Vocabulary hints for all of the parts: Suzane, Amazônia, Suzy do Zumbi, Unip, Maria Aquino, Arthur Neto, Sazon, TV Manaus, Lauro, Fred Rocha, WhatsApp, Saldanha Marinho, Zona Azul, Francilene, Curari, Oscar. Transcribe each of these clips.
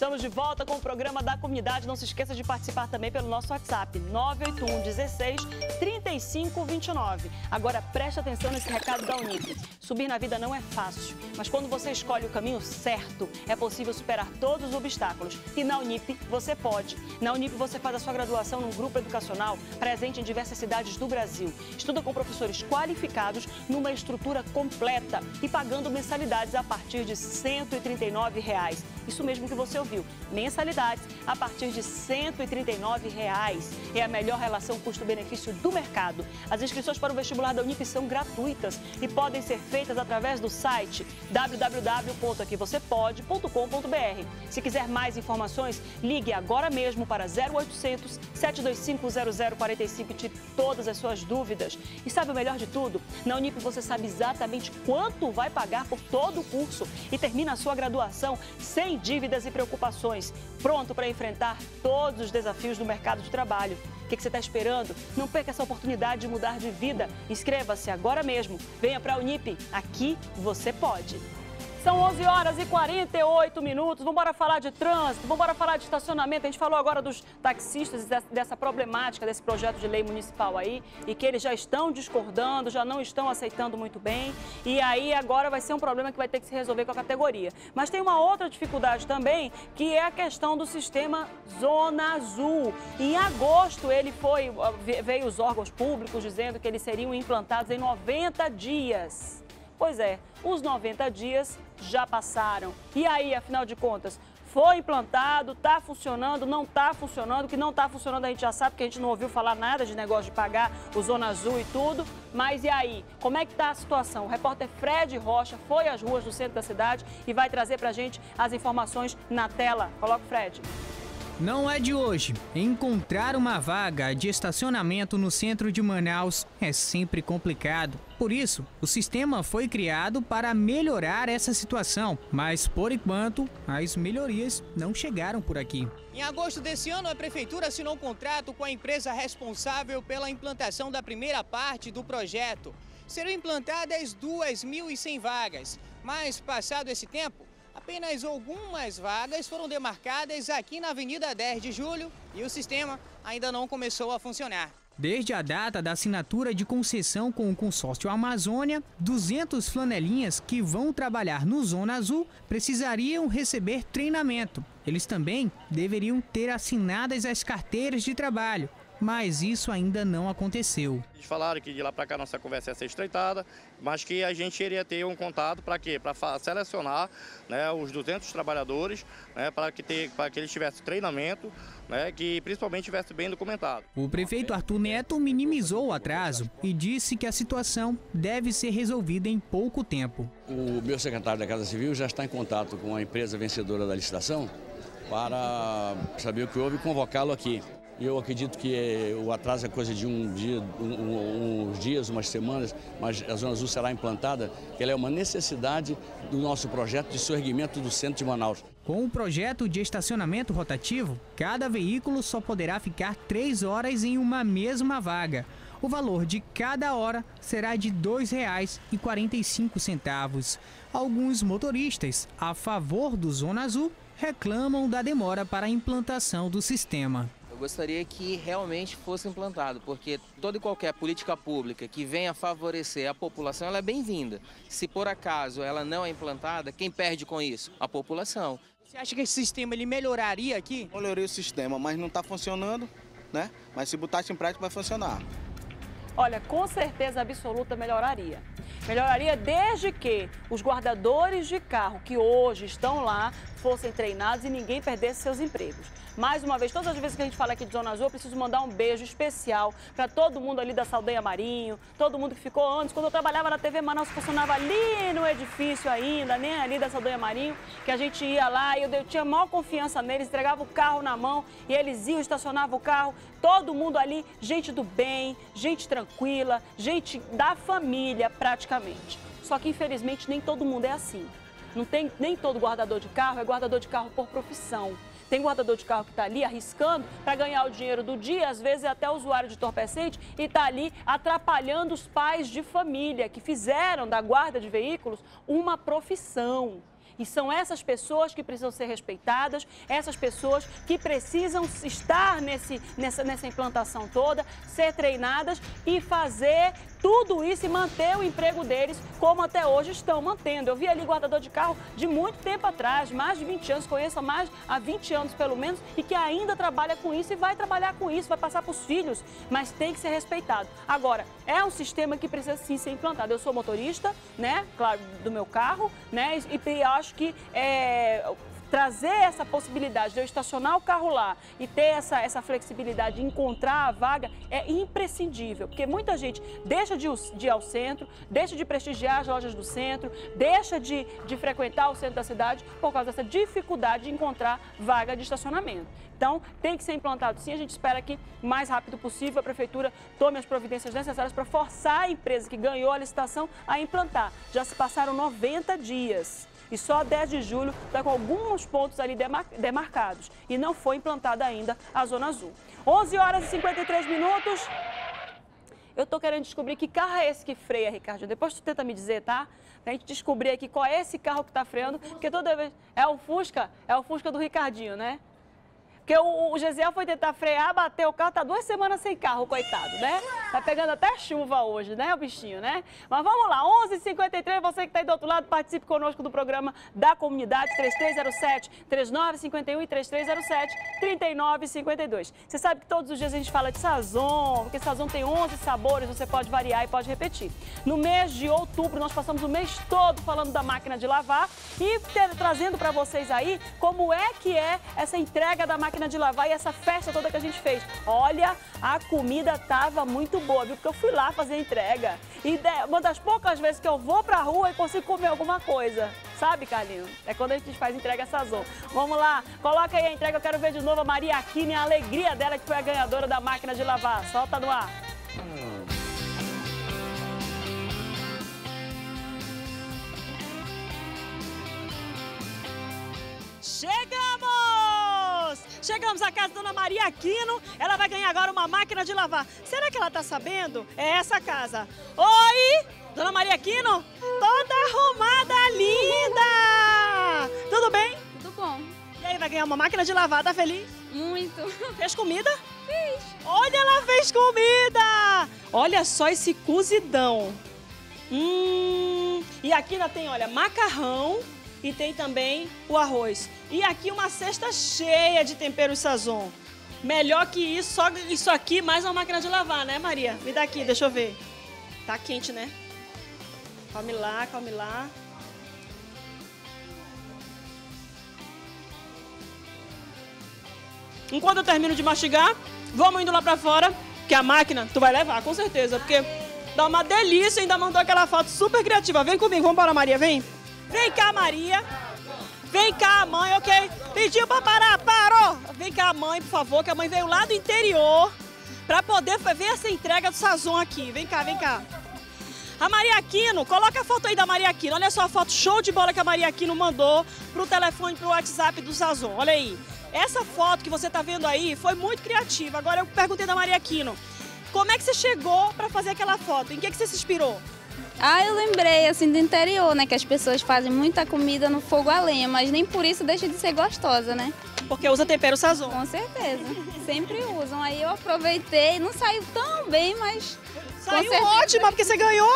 Estamos de volta com o programa da comunidade. Não se esqueça de participar também pelo nosso WhatsApp, 981 16 35 29. Agora preste atenção nesse recado da Unip. Subir na vida não é fácil, mas quando você escolhe o caminho certo, é possível superar todos os obstáculos. E na Unip você pode. Na Unip você faz a sua graduação num grupo educacional presente em diversas cidades do Brasil. Estuda com professores qualificados numa estrutura completa e pagando mensalidades a partir de R$ 139. Isso mesmo que você ouviu, mensalidades a partir de R$ 139. É a melhor relação custo-benefício do mercado. As inscrições para o vestibular da Unip são gratuitas e podem ser feitas através do site www.aquivocepode.com.br. Se quiser mais informações, ligue agora mesmo para 0800 725 0045 e tire todas as suas dúvidas. E sabe o melhor de tudo? Na Unip você sabe exatamente quanto vai pagar por todo o curso e termina a sua graduação sem dívidas e preocupações, pronto para enfrentar todos os desafios do mercado de trabalho. O que você está esperando? Não perca essa oportunidade de mudar de vida. Inscreva-se agora mesmo. Venha para a Unip. Aqui você pode. São 11 horas e 48 minutos. Vamos embora falar de trânsito, vamos embora falar de estacionamento. A gente falou agora dos taxistas, dessa problemática, desse projeto de lei municipal aí, e que eles já estão discordando, já não estão aceitando muito bem. E aí agora vai ser um problema que vai ter que se resolver com a categoria. Mas tem uma outra dificuldade também, que é a questão do sistema Zona Azul. Em agosto ele veio os órgãos públicos dizendo que eles seriam implantados em 90 dias. Pois é, os 90 dias já passaram. E aí, afinal de contas, foi implantado, está funcionando, não está funcionando? O que não está funcionando a gente já sabe, porque a gente não ouviu falar nada de negócio de pagar o Zona Azul e tudo. Mas e aí, como é que está a situação? O repórter Fred Rocha foi às ruas do centro da cidade e vai trazer para a gente as informações na tela. Coloca o Fred. Não é de hoje. Encontrar uma vaga de estacionamento no centro de Manaus é sempre complicado. Por isso, o sistema foi criado para melhorar essa situação, mas por enquanto, as melhorias não chegaram por aqui. Em agosto desse ano, a prefeitura assinou um contrato com a empresa responsável pela implantação da primeira parte do projeto. Serão implantadas 2.100 vagas, mas passado esse tempo, apenas algumas vagas foram demarcadas aqui na Avenida 10 de Julho e o sistema ainda não começou a funcionar. Desde a data da assinatura de concessão com o consórcio Amazônia, 200 flanelinhas que vão trabalhar no Zona Azul precisariam receber treinamento. Eles também deveriam ter assinadas as carteiras de trabalho, mas isso ainda não aconteceu. Eles falaram que de lá para cá nossa conversa ia ser estreitada, mas que a gente iria ter um contato para quê? Para selecionar, né, os 200 trabalhadores, né, para que eles tivessem treinamento, né, que principalmente tivesse bem documentado. O prefeito Arthur Neto minimizou o atraso e disse que a situação deve ser resolvida em pouco tempo. O meu secretário da Casa Civil já está em contato com a empresa vencedora da licitação para saber o que houve e convocá-lo aqui. Eu acredito que o atraso é coisa de uns dias, umas semanas, mas a Zona Azul será implantada, que ela é uma necessidade do nosso projeto de surgimento do centro de Manaus. Com o projeto de estacionamento rotativo, cada veículo só poderá ficar 3 horas em uma mesma vaga. O valor de cada hora será de R$ 2,45. Alguns motoristas a favor do Zona Azul reclamam da demora para a implantação do sistema. Gostaria que realmente fosse implantado, porque toda e qualquer política pública que venha favorecer a população, ela é bem-vinda. Se por acaso ela não é implantada, quem perde com isso? A população. Você acha que esse sistema ele melhoraria aqui? Melhoraria o sistema, mas não está funcionando, né? Mas se botasse em prática vai funcionar. Olha, com certeza absoluta melhoraria. Melhoraria desde que os guardadores de carro que hoje estão lá fossem treinados e ninguém perdesse seus empregos. Mais uma vez, todas as vezes que a gente fala aqui de Zona Azul, eu preciso mandar um beijo especial para todo mundo ali da Saldanha Marinho, todo mundo que ficou antes. Quando eu trabalhava na TV Manaus, funcionava ali no edifício ainda, né, ali da Saldanha Marinho, que a gente ia lá e eu tinha maior confiança neles, entregava o carro na mão e eles iam, estacionavam o carro. Todo mundo ali, gente do bem, gente tranquila, gente da família praticamente. Só que, infelizmente, nem todo mundo é assim. Não tem, nem todo guardador de carro é guardador de carro por profissão. Tem guardador de carro que está ali arriscando para ganhar o dinheiro do dia, às vezes é até usuário de entorpecente, e está ali atrapalhando os pais de família que fizeram da guarda de veículos uma profissão. E são essas pessoas que precisam ser respeitadas, essas pessoas que precisam estar nessa implantação toda, ser treinadas e fazer tudo isso e manter o emprego deles, como até hoje estão mantendo. Eu vi ali guardador de carro de muito tempo atrás, mais de 20 anos, conheço há 20 anos pelo menos, e que ainda trabalha com isso e vai trabalhar com isso, vai passar para os filhos, mas tem que ser respeitado. Agora, é um sistema que precisa sim ser implantado. Eu sou motorista, né, claro, do meu carro, né, e acho que trazer essa possibilidade de eu estacionar o carro lá e ter essa flexibilidade de encontrar a vaga é imprescindível, porque muita gente deixa de ir ao centro, deixa de prestigiar as lojas do centro, deixa de frequentar o centro da cidade por causa dessa dificuldade de encontrar vaga de estacionamento. Então, tem que ser implantado sim, a gente espera que o mais rápido possível a Prefeitura tome as providências necessárias para forçar a empresa que ganhou a licitação a implantar. Já se passaram 90 dias. E só 10 de julho está com alguns pontos ali demarcados. E não foi implantada ainda a Zona Azul. 11h53. Eu estou querendo descobrir que carro é esse que freia, Ricardinho. Depois tu tenta me dizer, tá? Pra gente descobrir aqui qual é esse carro que está freando. Porque toda vez... É o Fusca? É o Fusca do Ricardinho, né? Porque o Gesiel foi tentar frear, bateu o carro, tá 2 semanas sem carro, coitado, né? Tá pegando até chuva hoje, né, o bichinho, né? Mas vamos lá, 11h53, você que tá aí do outro lado, participe conosco do programa da comunidade, 3307-3951 e 3307-3952. Você sabe que todos os dias a gente fala de Sazon, porque Sazon tem 11 sabores, você pode variar e pode repetir. No mês de outubro, nós passamos o mês todo falando da máquina de lavar e trazendo para vocês aí como é que é essa entrega da máquina de lavar e essa festa toda que a gente fez. Olha, a comida tava muito boa, viu? Porque eu fui lá fazer a entrega. E uma das poucas vezes que eu vou pra rua e consigo comer alguma coisa. Sabe, Carlinhos? É quando a gente faz entrega Sazon. Vamos lá, coloca aí a entrega, eu quero ver de novo a Maria Aquino e a alegria dela que foi a ganhadora da máquina de lavar. Solta no ar. Chegamos à casa da Dona Maria Aquino, ela vai ganhar agora uma máquina de lavar. Será que ela tá sabendo? É essa casa. Oi, Dona Maria Aquino, toda arrumada, linda! Tudo bem? Tudo bom. E aí, vai ganhar uma máquina de lavar, tá feliz? Muito. Fez comida? Fiz. Olha, ela fez comida! Olha só esse cozidão. E aqui ainda tem, olha, macarrão. E tem também o arroz. E aqui uma cesta cheia de temperos Sazon. Melhor que isso, só isso aqui, mais uma máquina de lavar, né, Maria? Me dá aqui, deixa eu ver. Tá quente, né? Calme lá, calme lá. Enquanto eu termino de mastigar, vamos indo lá pra fora, que a máquina tu vai levar, com certeza, porque dá uma delícia, ainda mandou aquela foto super criativa. Vem comigo, vamos para, Maria, vem. Vem cá, Maria. Vem cá, a mãe, ok? Pediu pra parar, parou. Vem cá, a mãe, por favor, que a mãe veio lá do interior pra poder ver essa entrega do Sazon aqui. Vem cá, vem cá. A Maria Aquino, coloca a foto aí da Maria Aquino. Olha só a foto show de bola que a Maria Aquino mandou pro telefone, pro WhatsApp do Sazon. Olha aí. Essa foto que você tá vendo aí foi muito criativa. Agora eu perguntei da Maria Aquino, como é que você chegou pra fazer aquela foto? Em que você se inspirou? Ah, eu lembrei, assim, do interior, né, que as pessoas fazem muita comida no fogo a lenha, mas nem por isso deixa de ser gostosa, né? Porque usa tempero Sazon. Com certeza, sempre usam. Aí eu aproveitei, não saiu tão bem, mas... Saiu ótima, porque você ganhou.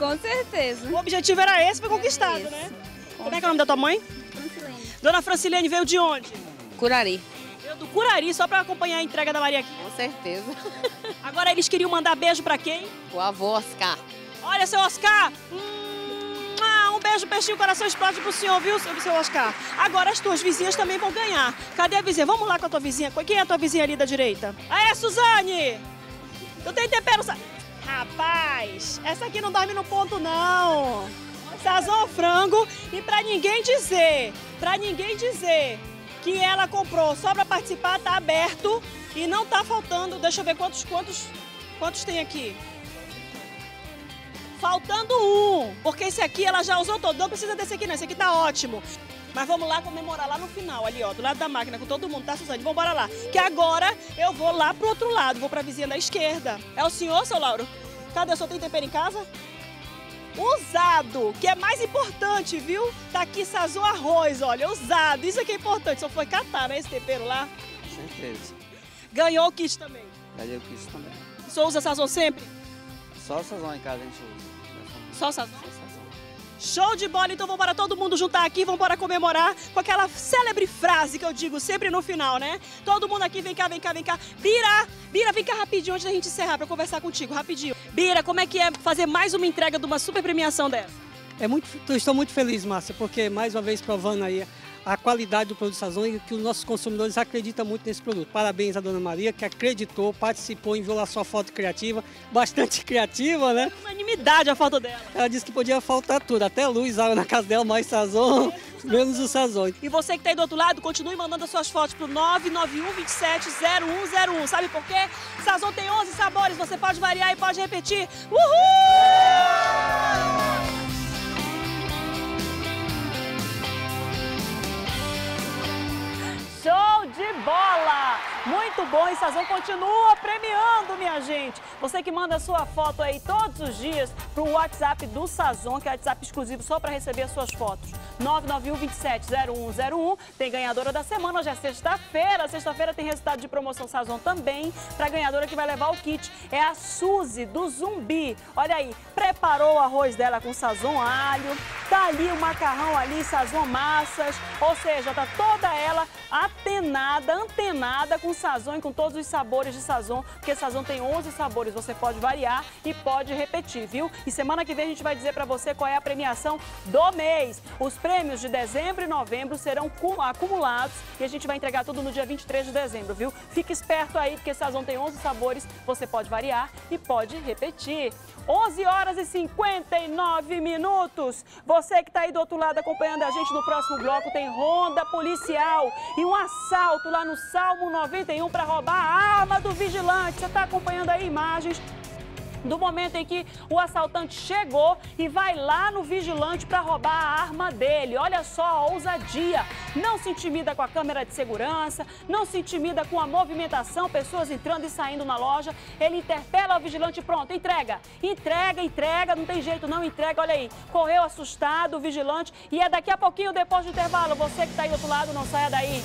Com certeza. O objetivo era esse, foi conquistado, esse, né? Como é que é o nome da tua mãe? Francilene. Dona Francilene veio de onde? Curari. Veio do Curari, só pra acompanhar a entrega da Maria aqui. Com certeza. Agora eles queriam mandar beijo pra quem? O avô Oscar. Olha, seu Oscar, um beijo, peixinho, coração explode pro senhor, viu, seu Oscar? Agora as tuas vizinhas também vão ganhar. Cadê a vizinha? Vamos lá com a tua vizinha. Quem é a tua vizinha ali da direita? Ah, é, Suzane! Tu tem tempero... Rapaz, essa aqui não dorme no ponto, não. Sazon frango e pra ninguém dizer que ela comprou só pra participar, tá aberto e não tá faltando. Deixa eu ver quantos tem aqui. Faltando um, porque esse aqui ela já usou todo, não precisa desse aqui não, esse aqui tá ótimo. Mas vamos lá comemorar lá no final, ali ó, do lado da máquina com todo mundo, tá, Suzane? Vamos bora lá, que agora eu vou lá pro outro lado, vou pra vizinha da esquerda. É o senhor, seu Lauro? Cadê o senhor? Tem tempero em casa? usado, que é mais importante, viu? Tá aqui Sazon arroz, olha, usado. Isso aqui é importante, só foi catar, né, esse tempero lá? Com certeza. Ganhou o kit também? Ganhei o kit também. O senhor usa Sazon sempre? Só Sazon em casa a gente usa. Só Sazon? Só Sazon. Show de bola, então vamos para todo mundo juntar aqui, vamos para comemorar com aquela célebre frase que eu digo sempre no final, né? Todo mundo aqui, vem cá, vem cá, vem cá. Bira, Bira, vem cá rapidinho antes da gente encerrar para conversar contigo, rapidinho. Bira, como é que é fazer mais uma entrega de uma super premiação dessa? Estou muito feliz, Márcia, porque mais uma vez provando aí a qualidade do produto Sazon e que os nossos consumidores acreditam muito nesse produto. Parabéns à Dona Maria, que acreditou, participou, enviou lá sua foto criativa, bastante criativa, né? É unanimidade a foto dela. Ela disse que podia faltar tudo, até luz, água na casa dela, mais Sazon, menos o Sazon. E você que está aí do outro lado, continue mandando as suas fotos para o 991270101. Sabe por quê? Sazon tem 11 sabores, você pode variar e pode repetir. Uhul! Show de bola! Muito bom, e Sazon continua premiando, minha gente. Você que manda a sua foto aí todos os dias pro WhatsApp do Sazon, que é o WhatsApp exclusivo só para receber as suas fotos. 991270101. Tem ganhadora da semana, hoje é sexta-feira. Sexta-feira tem resultado de promoção Sazon também. Para a ganhadora que vai levar o kit é a Suzy do Zumbi. Olha aí, preparou o arroz dela com Sazon alho. Tá ali o macarrão ali, Sazon massas. Ou seja, tá toda ela antenada com Sazon e com todos os sabores de Sazon, porque Sazon tem 11 sabores, você pode variar e pode repetir, viu? E semana que vem a gente vai dizer para você qual é a premiação do mês. Os prêmios de dezembro e novembro serão acumulados e a gente vai entregar tudo no dia 23 de dezembro, viu? Fique esperto aí, porque Sazon tem 11 sabores, você pode variar e pode repetir. 11 horas e 59 minutos. Você que está aí do outro lado acompanhando a gente, no próximo bloco tem ronda policial e um assalto lá no Salmo 91 para roubar a arma do vigilante. Você está acompanhando aí imagens do momento em que o assaltante chegou e vai lá no vigilante para roubar a arma dele. Olha só a ousadia. Não se intimida com a câmera de segurança, não se intimida com a movimentação, pessoas entrando e saindo na loja. Ele interpela o vigilante e pronto, entrega. Entrega, entrega, não tem jeito não, entrega. Olha aí, correu assustado o vigilante e é daqui a pouquinho, depois do intervalo. Você que está aí do outro lado, não saia daí.